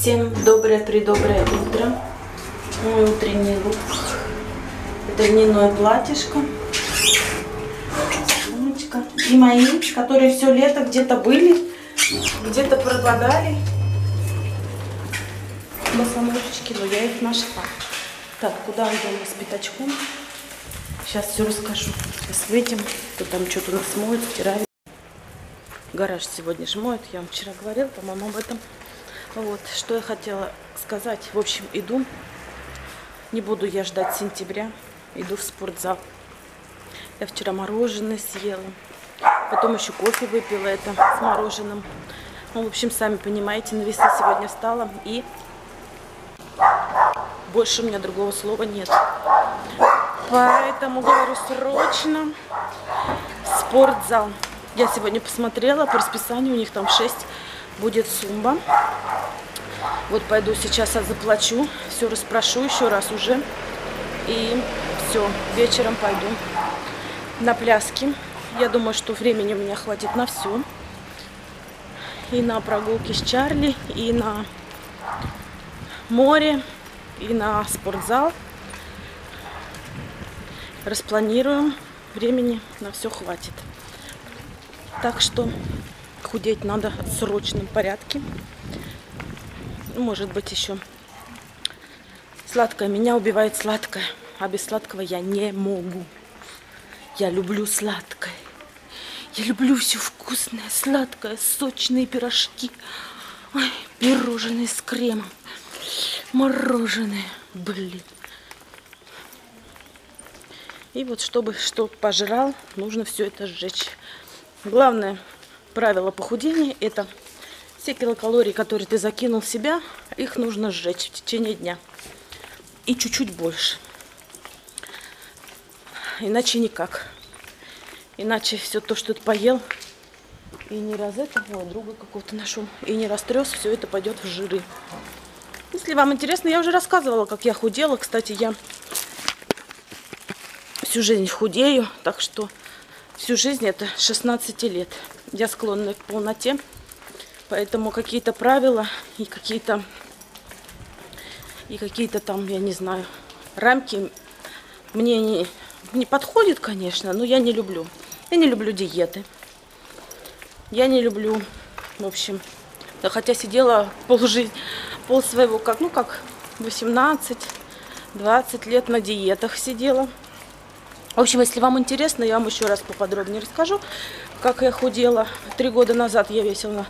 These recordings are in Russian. Всем доброе-предоброе утро. Мой утренний лук. Это льняное платьишко. Сумочка. И мои, которые все лето где-то были, где-то пропадали. Босоножечки, но я их нашла. Так, куда идем с пятачком? Сейчас все расскажу. Сейчас выйдем, кто там что-то нас моет, стирает. Гараж сегодня же моет, я вам вчера говорила, по-моему, об этом. Вот, что я хотела сказать. В общем, иду. Не буду я ждать сентября. Иду в спортзал. Я вчера мороженое съела. Потом еще кофе выпила это с мороженым. Ну, в общем, сами понимаете, на весы сегодня встала. И больше у меня другого слова нет. Поэтому говорю срочно в спортзал. Я сегодня посмотрела по расписанию, у них там в 6 будет сумба. Вот пойду сейчас, я заплачу, все расспрошу еще раз уже. И все, вечером пойду на пляски. Я думаю, что времени у меня хватит на все. И на прогулки с Чарли, и на море, и на спортзал. Распланируем, времени на все хватит. Так что худеть надо в срочном порядке. Может быть, еще сладкое. Меня убивает сладкое. А без сладкого я не могу. Я люблю сладкое. Я люблю все вкусное, сладкое, сочные пирожки. Ой, пирожные с кремом. Мороженое. Блин. И вот чтобы что пожрал, нужно все это сжечь. Главное правило похудения – это все килокалории, которые ты закинул в себя, их нужно сжечь в течение дня. И чуть-чуть больше. Иначе никак. Иначе все то, что ты поел, и не раз это, ой, друга какого-то нашел, и не растрес, все это пойдет в жиры. Если вам интересно, я уже рассказывала, как я худела. Кстати, я всю жизнь худею, так что... Всю жизнь, это 16 лет, я склонна к полноте, поэтому какие-то правила и какие-то там, я не знаю, рамки мне не подходят, конечно, но я не люблю. Я не люблю диеты, я не люблю, в общем, да, хотя сидела пол своего, как, ну как, 18-20 лет на диетах сидела. В общем, если вам интересно, я вам еще раз поподробнее расскажу, как я худела. 3 года назад я весила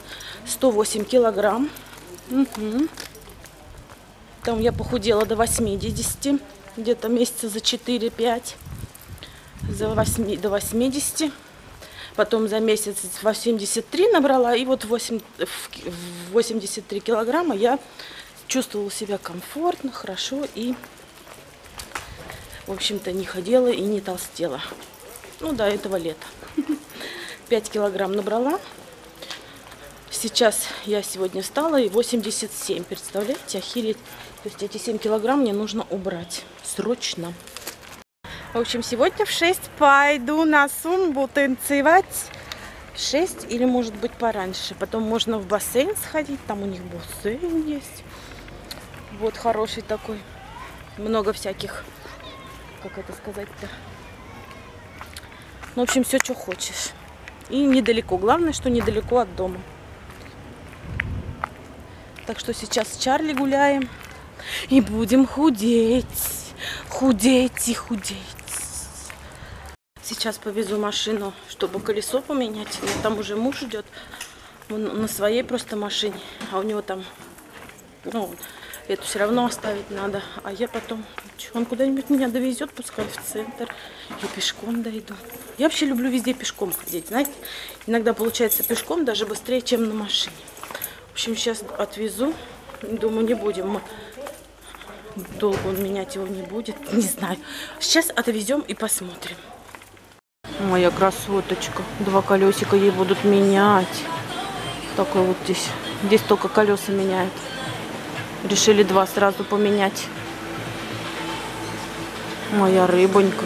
108 килограмм. Угу. Там я похудела до 80, где-то месяца за 4-5, до 80. Потом за месяц 83 набрала, и вот в 83 килограмма я чувствовала себя комфортно, хорошо и... В общем-то, не ходила и не толстела. Ну, до этого лета. 5 килограмм набрала. Сейчас я сегодня встала и 87. Представляете, охереть. То есть эти 7 килограмм мне нужно убрать. Срочно. В общем, сегодня в 6 пойду на сумбу танцевать. В 6 или, может быть, пораньше. Потом можно в бассейн сходить. Там у них бассейн есть. Вот хороший такой. Много всяких... Как это сказать-то? Ну, в общем, все, что хочешь. И недалеко. Главное, что недалеко от дома. Так что сейчас с Чарли гуляем. И будем худеть. Худеть и худеть. Сейчас повезу машину, чтобы колесо поменять. Но там уже муж идет. Он на своей просто машине. А у него там... Ну, это все равно оставить надо. А я потом... Он куда-нибудь меня довезет, пускай в центр. Я пешком дойду. Я вообще люблю везде пешком ходить, знаете. Иногда получается пешком даже быстрее, чем на машине. В общем, сейчас отвезу. Думаю, не будем. Долго он менять его не будет. Не знаю. Сейчас отвезем и посмотрим. Моя красоточка. 2 колесика ей будут менять. Такой вот здесь. Здесь только колеса меняют. Решили 2 сразу поменять. Моя рыбонька.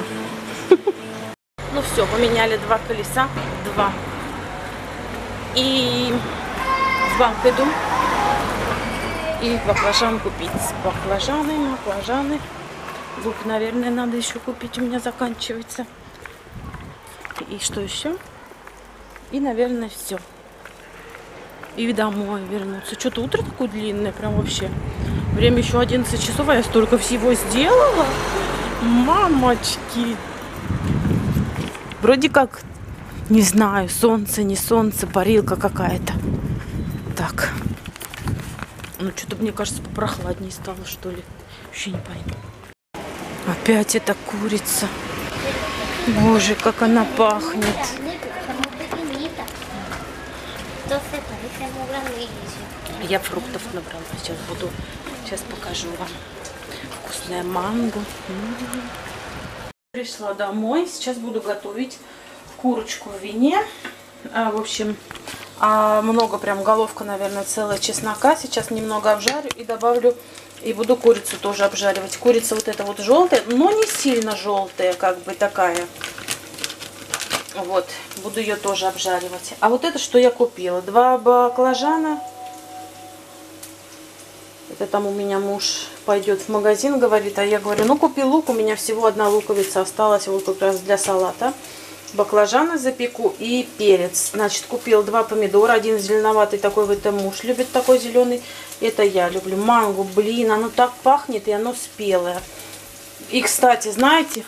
Ну все, поменяли 2 колеса. 2. И в банк иду. и баклажан купить. Баклажаны. Лук, наверное, надо еще купить, у меня заканчивается. И что еще? И, наверное, все. И домой вернуться. Что-то утро такое длинное, прям вообще. Время еще 11 часов, а я столько всего сделала. Мамочки. Вроде как, не знаю, солнце, не солнце, парилка какая-то. Так. Ну, что-то, мне кажется, попрохладнее стало, что ли. Вообще не пойму. Опять эта курица. Боже, как она пахнет. Я фруктов набрала. Сейчас покажу вам. Вкусная манго. Пришла домой. Сейчас буду готовить курочку в вине. В общем, много прям, головка, наверное, целая чеснока. Сейчас немного обжарю и добавлю. И буду курицу тоже обжаривать. Курица вот эта вот желтая, но не сильно желтая, как бы такая. Вот, буду ее тоже обжаривать. А вот это, что я купила. 2 баклажана. Это там у меня муж пойдет в магазин, говорит. А я говорю, ну купи лук, у меня всего 1 луковица осталась. Вот как раз для салата. Баклажаны запеку и перец. Значит, купил 2 помидора. Один зеленоватый такой, вот это муж любит такой зеленый. Это я люблю. Манго, блин, оно так пахнет, и оно спелое. И, кстати, знаете,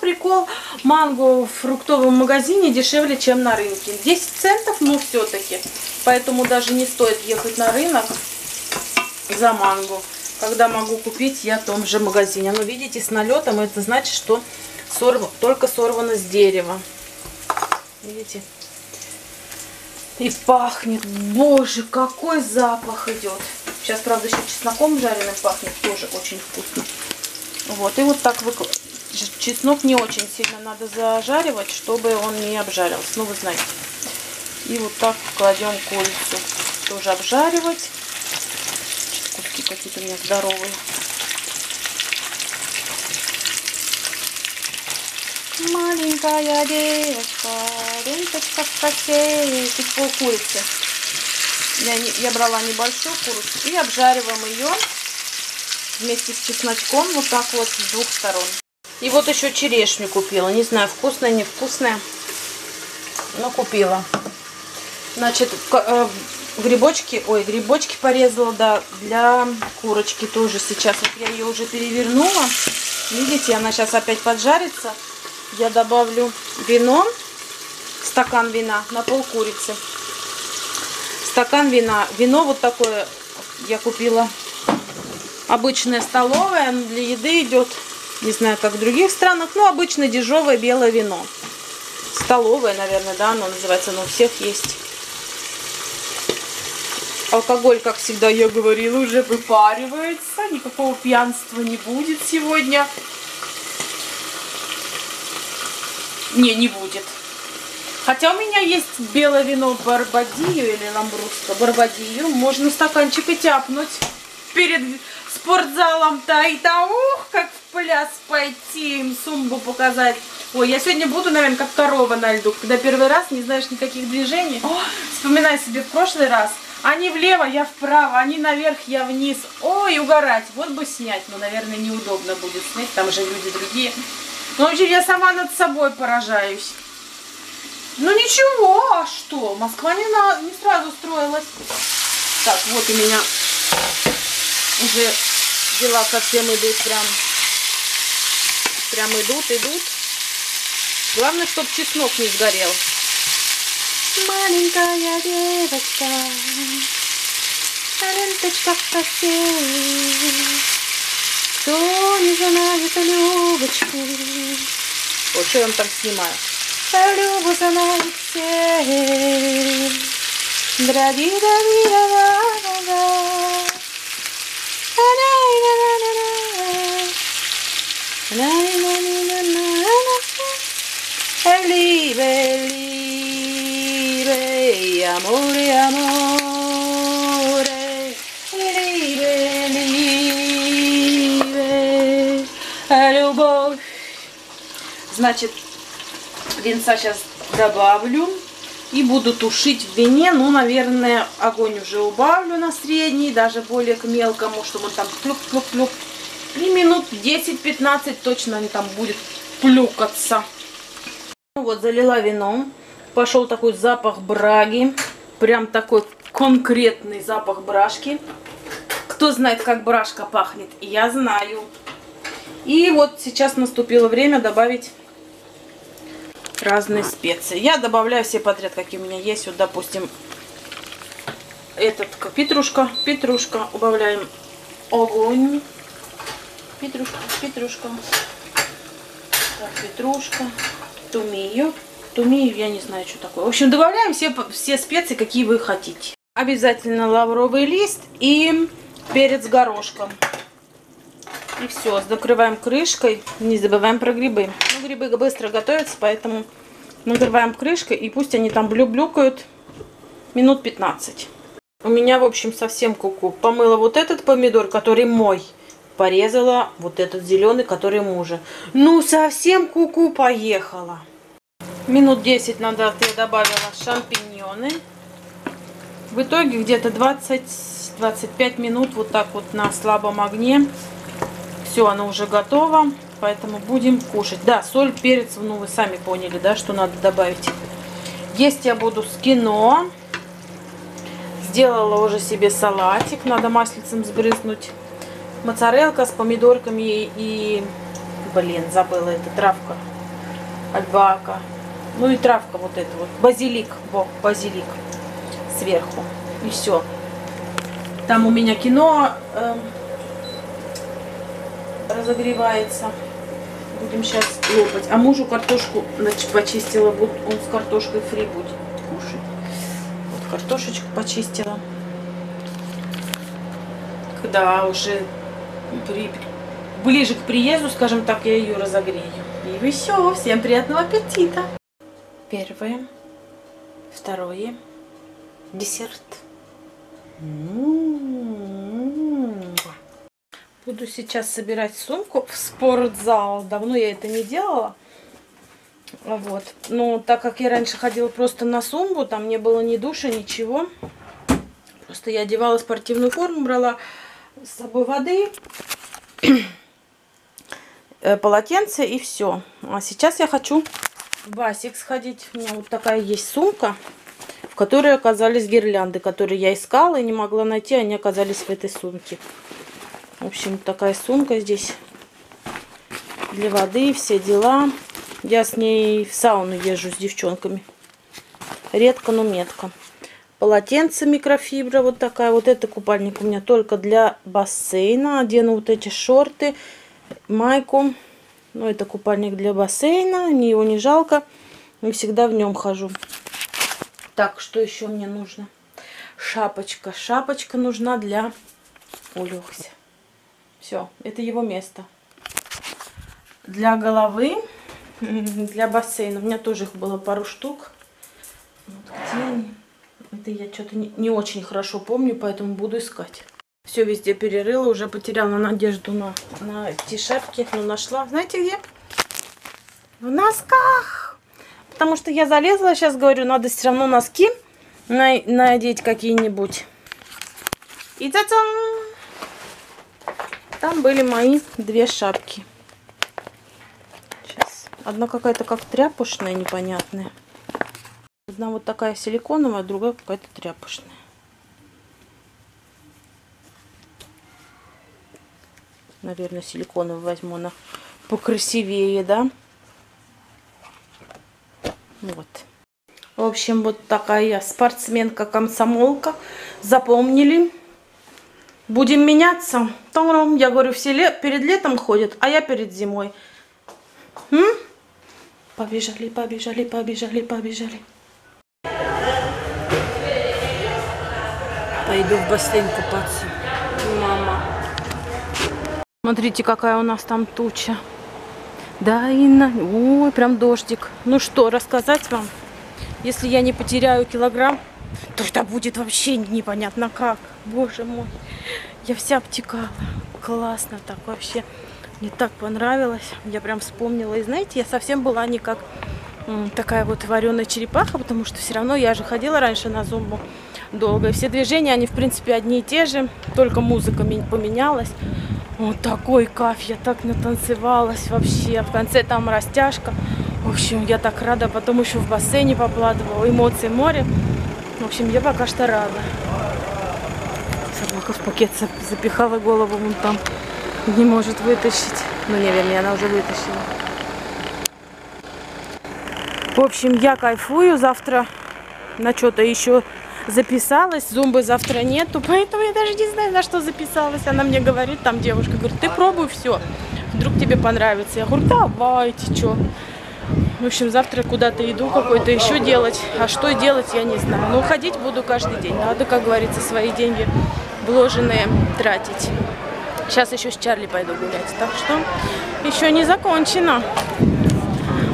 прикол, манго в фруктовом магазине дешевле, чем на рынке. 10 центов, но все-таки. Поэтому даже не стоит ехать на рынок за манго. Когда могу купить, я в том же магазине. Но, видите, с налетом, это значит, что только сорвано с дерева. Видите? И пахнет. Боже, какой запах идет. Сейчас, правда, еще чесноком жареным пахнет. Тоже очень вкусно. Вот. И вот так выкладываю. Чеснок не очень сильно надо зажаривать, чтобы он не обжарился. Ну, вы знаете. И вот так кладем курицу. Тоже обжаривать. Куски какие-то у меня здоровые. Маленькая девочка, рыночка в косе, пол курицы. Я брала небольшую курицу и обжариваем ее вместе с чесночком, вот так вот с 2 сторон. И вот еще черешню купила, не знаю, вкусная, невкусная, но купила. Значит, грибочки порезала, да, для курочки тоже сейчас. Вот я ее уже перевернула, видите, она сейчас опять поджарится. Я добавлю вино, стакан вина на пол курицы. Стакан вина. Вино вот такое я купила. Обычное столовое, оно для еды идет, не знаю, как в других странах, но обычное дешевое белое вино. Столовое, наверное, да, оно называется, оно у всех есть. Алкоголь, как всегда, я говорила, уже выпаривается. Никакого пьянства не будет сегодня. Не будет. Хотя у меня есть белое вино барбадию или ламбруско. Барбадию. Можно стаканчик и тяпнуть перед спортзалом-то. И там, ух, как в пляс пойти, им сумбу показать. Ой, я сегодня буду, наверное, как корова на льду. Когда первый раз не знаешь никаких движений. О, вспоминай себе в прошлый раз. Они влево, я вправо. Они наверх, я вниз. Ой, угорать. Вот бы снять. Но, наверное, неудобно будет снять. Там же люди другие. Ну, вообще, я сама над собой поражаюсь. Ну, ничего, а что? Москва не сразу строилась. Так, вот у меня уже дела совсем идут прям. Прям идут. Главное, чтобы чеснок не сгорел. Маленькая девочка, рыночка в косе. Кто не знает Любочку? О, что я вам там снимаю? Любу знает всех. Значит, винца сейчас добавлю. И буду тушить в вине. Ну, наверное, огонь уже убавлю на средний, даже более к мелкому, чтобы он там плюк-плюк-плюк. И минут 10-15 точно он там будет плюкаться. Ну вот, залила вином. Пошел такой запах браги. Прям такой конкретный запах брашки. Кто знает, как брашка пахнет? Я знаю. И вот сейчас наступило время добавить разные специи. Я добавляю все подряд, какие у меня есть. Вот, допустим, этот петрушка. Петрушка. Убавляем огонь. Петрушка, петрушка. Так, петрушка. Тумию. Тумию я не знаю, что такое. В общем, добавляем все специи, какие вы хотите. Обязательно лавровый лист и перец горошком. И все, закрываем крышкой. Не забываем про грибы. Ну, грибы быстро готовятся, поэтому накрываем крышкой. И пусть они там блюкают минут 15. У меня, в общем, совсем куку. Помыла вот этот помидор, который мой. Порезала вот этот зеленый, который мужа. Ну, совсем куку поехала. Минут 10 назад я добавила шампиньоны. В итоге где-то 20-25 минут вот так вот на слабом огне. Все, оно уже готово, поэтому будем кушать. Да, соль, перец, ну вы сами поняли, да, что надо добавить. Есть я буду с киноа. Сделала уже себе салатик, надо маслицем сбрызнуть. Моцарелка с помидорками и... Блин, забыла, это травка. Альбака. Ну и травка вот эта вот. Базилик, во, базилик. Сверху. И все. Там у меня киноа разогревается. Будем сейчас лопать. А мужу картошку почистила. Вот он с картошкой фри будет кушать. Вот картошечку почистила. Когда уже ближе к приезду, скажем так, я ее разогрею. И все. Всем приятного аппетита. Первое. Второе. Десерт. Буду сейчас собирать сумку в спортзал. Давно я это не делала. Вот. Но так как я раньше ходила просто на сумбу, там не было ни душа, ничего. Просто я одевала спортивную форму, брала с собой воды, полотенце и все. А сейчас я хочу в Асикс сходить. У меня вот такая есть сумка, в которой оказались гирлянды, которые я искала и не могла найти. Они оказались в этой сумке. В общем, такая сумка здесь для воды, все дела. Я с ней в сауну езжу с девчонками. Редко, но метко. Полотенце микрофибра вот такая. Вот это купальник у меня только для бассейна. Одену вот эти шорты, майку. Но это купальник для бассейна. Мне его не жалко. Не всегда в нем хожу. Так, что еще мне нужно? Шапочка. Шапочка нужна для Улюхся. Все, это его место. Для головы, для бассейна. У меня тоже их было пару штук. Вот где они? Это я что-то не очень хорошо помню, поэтому буду искать. Все везде перерыла, уже потеряла надежду на эти шапки, но нашла. Знаете где? В носках! Потому что я залезла, сейчас говорю, надо все равно носки надеть какие-нибудь. И та-дам! Там были мои две шапки. Сейчас. Одна какая-то как тряпушная, непонятная. Одна вот такая силиконовая, другая какая-то тряпушная. Наверное, силиконовую возьму, она покрасивее, да? Вот. В общем, вот такая спортсменка-комсомолка. Запомнили? Будем меняться. Там, я говорю, все перед летом ходят, а я перед зимой. Побежали, побежали, побежали, побежали. Пойду в бассейн купаться. Мама. Смотрите, какая у нас там туча. Да, Инна. Ой, прям дождик. Ну что, рассказать вам? Если я не потеряю килограмм, то это будет вообще непонятно как. Боже мой. Я вся обтекала. Классно так вообще. Мне так понравилось. Я прям вспомнила. И знаете, я совсем была не как такая вот вареная черепаха, потому что все равно я же ходила раньше на зумбу долго. И все движения, они в принципе одни и те же, только музыка поменялась. Вот такой кайф, я так натанцевалась вообще. В конце там растяжка. В общем, я так рада. Потом еще в бассейне попладывала. Эмоции море. В общем, я пока что рада. Собака в пакет запихала голову, вон там не может вытащить. Ну, не, вернее, она уже вытащила. В общем, я кайфую. Завтра на что-то еще записалась. Зумбы завтра нету, поэтому я даже не знаю, на что записалась. Она мне говорит, там девушка говорит, ты пробуй все, вдруг тебе понравится. Я говорю, давайте, что. В общем, завтра куда-то иду, какой-то еще делать. А что делать, я не знаю. Но ходить буду каждый день. Надо, как говорится, свои деньги вложенные тратить. Сейчас еще с Чарли пойду гулять. Так что еще не закончено.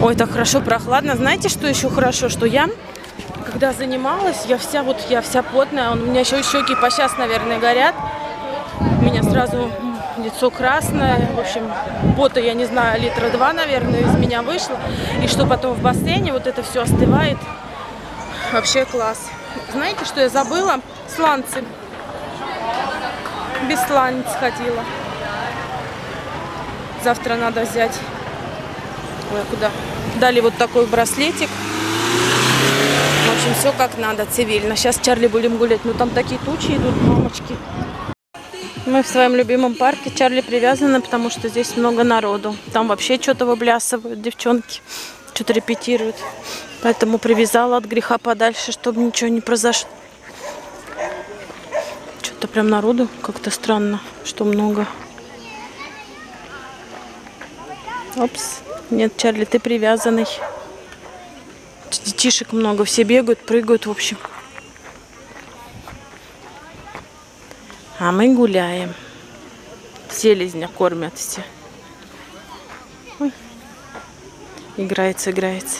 Ой, так хорошо, прохладно. Знаете, что еще хорошо? Что я, когда занималась, я вся потная. У меня еще щеки по сейчас, наверное, горят. У меня сразу лицо красное. В общем, пота, я не знаю, литра 2, наверное, из меня вышло. И что потом в бассейне вот это все остывает. Вообще класс. Знаете, что я забыла? Сланцы. Без сланец ходила. Завтра надо взять. Ой, куда? Дали вот такой браслетик. В общем, все как надо, цивильно. Сейчас с Чарли будем гулять. Ну, там такие тучи идут, мамочки. Мы в своем любимом парке. Чарли привязаны, потому что здесь много народу. Там вообще что-то выблясывают девчонки. Что-то репетируют. Поэтому привязала от греха подальше, чтобы ничего не произошло. Что-то прям народу как-то странно, что много. Опс. Нет, Чарли, ты привязанный. Детишек много. Все бегают, прыгают, в общем. А мы гуляем. Селезня кормят все. Ой. Играется, играется.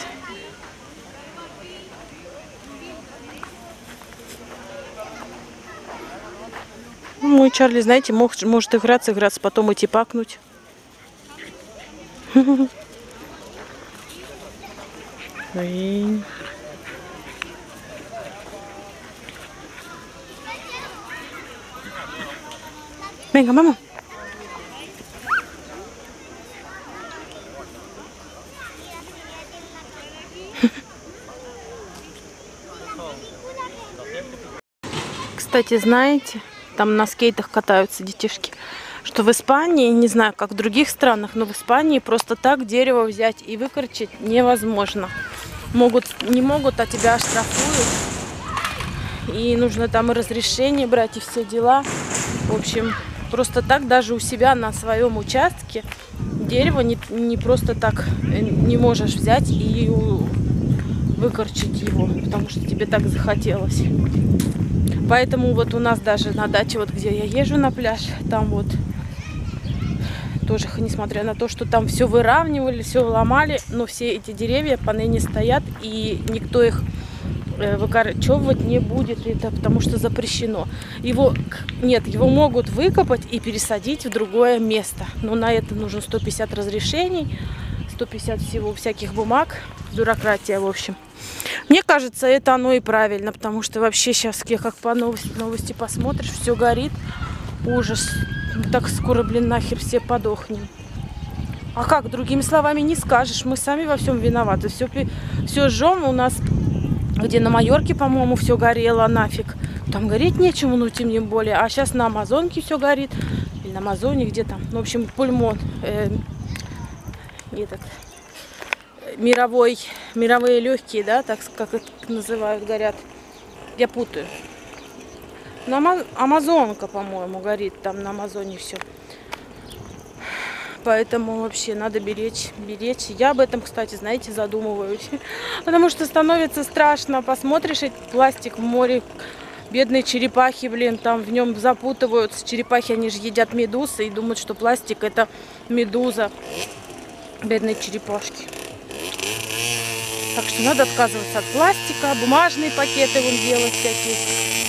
Ну, мой Чарли, знаете, может играться, играться, потом идти пакнуть. Venga, vamos. Кстати, знаете, там на скейтах катаются детишки, что в Испании, не знаю, как в других странах, но в Испании просто так дерево взять и выкорчить невозможно. Не могут, а тебя оштрафуют. И нужно там и разрешение брать, и все дела. В общем... Просто так даже у себя на своем участке дерево не просто так не можешь взять и выкорчить его, потому что тебе так захотелось. Поэтому вот у нас даже на даче, вот где я езжу на пляж, там вот тоже, несмотря на то, что там все выравнивали, все ломали, но все эти деревья поныне стоят, и никто их выкорчевывать не будет, это потому что запрещено. Его могут выкопать и пересадить в другое место, но на это нужно 150 разрешений, 150 всего всяких бумаг, бюрократия, в общем. Мне кажется, это оно и правильно, потому что вообще сейчас, как по новости посмотришь, все горит, ужас, так скоро, блин, нахер все подохнем. А как, другими словами не скажешь, мы сами во всем виноваты, все жжем, у нас... Где на Майорке, по-моему, все горело нафиг. Там гореть нечему, ну тем не более. А сейчас на Амазонке все горит. Или на Амазоне, где там. В общем, пульмон. Мировые легкие, да, так как это называют, горят. Я путаю. Амазонка, по-моему, горит. Там на Амазоне все. Поэтому вообще надо беречь. Я об этом, кстати, знаете, задумываюсь. Потому что становится страшно. Посмотришь, этот пластик в море. Бедные черепахи, блин, там в нем запутываются. Черепахи, они же едят медузы и думают, что пластик это медуза. Бедные черепашки. Так что надо отказываться от пластика. Бумажные пакеты вон делать всякие.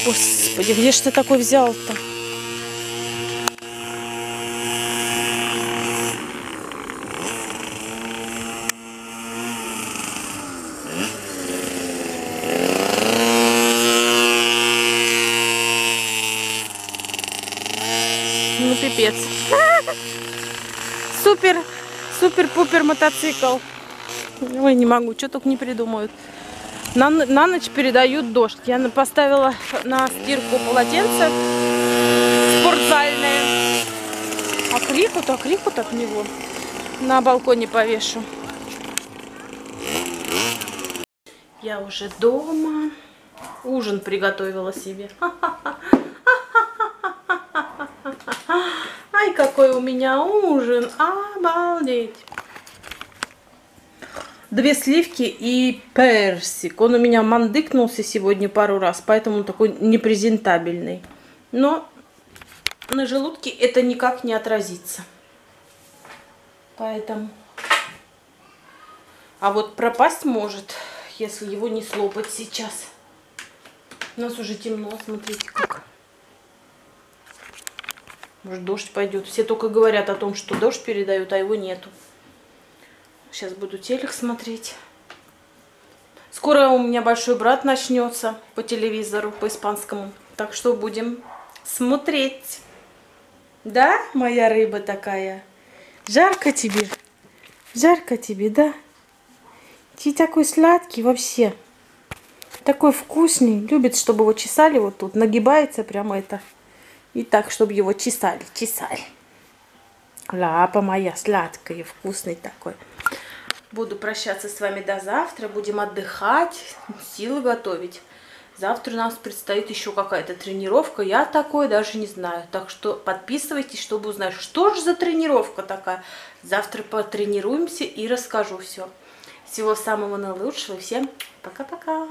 Господи, где же ты такой взял-то? пипец. Супер, супер-пупер мотоцикл. Ой, не могу, что только не придумают. На ночь передают дождь. Я поставила на стирку полотенце спортзальное. А крикут от него на балконе повешу. Я уже дома. Ужин приготовила себе. Ай, какой у меня ужин. Обалдеть. 2 сливки и персик. Он у меня мандыкнулся сегодня пару раз, поэтому он такой непрезентабельный. Но на желудке это никак не отразится. Поэтому... А вот пропасть может, если его не слопать сейчас. У нас уже темно, смотрите как. Может, дождь пойдет. Все только говорят о том, что дождь передают, а его нету. Сейчас буду телек смотреть. Скоро у меня большой брат начнется по телевизору, по испанскому. Так что будем смотреть. Да, моя рыба такая? Жарко тебе? Жарко тебе, да? Ты такой сладкий вообще. Такой вкусный. Любит, чтобы его чесали вот тут. Нагибается прямо это. И так, чтобы его чесали. Чесали. Лапа моя сладкая, вкусный такой. Буду прощаться с вами до завтра. Будем отдыхать. Силы готовить. Завтра у нас предстоит еще какая-то тренировка. Я такое даже не знаю. Так что подписывайтесь, чтобы узнать, что же за тренировка такая. Завтра потренируемся и расскажу все. Всего самого наилучшего. Всем пока-пока.